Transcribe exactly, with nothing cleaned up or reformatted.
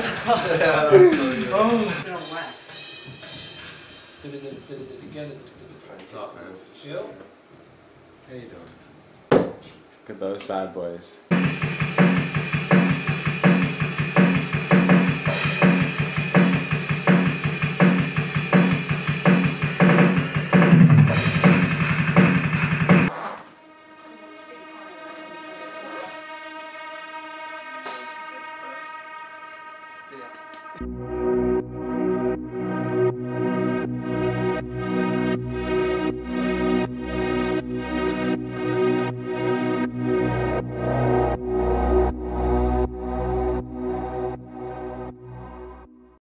Oh. Rats. Did it again. Chill. How you doing? Look at those bad boys. See ya.